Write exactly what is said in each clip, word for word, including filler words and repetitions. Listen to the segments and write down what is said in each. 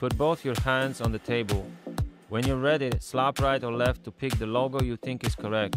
Put both your hands on the table. When you're ready, slap right or left to pick the logo you think is correct.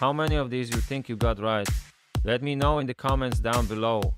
How many of these you think you got right? Let me know in the comments down below.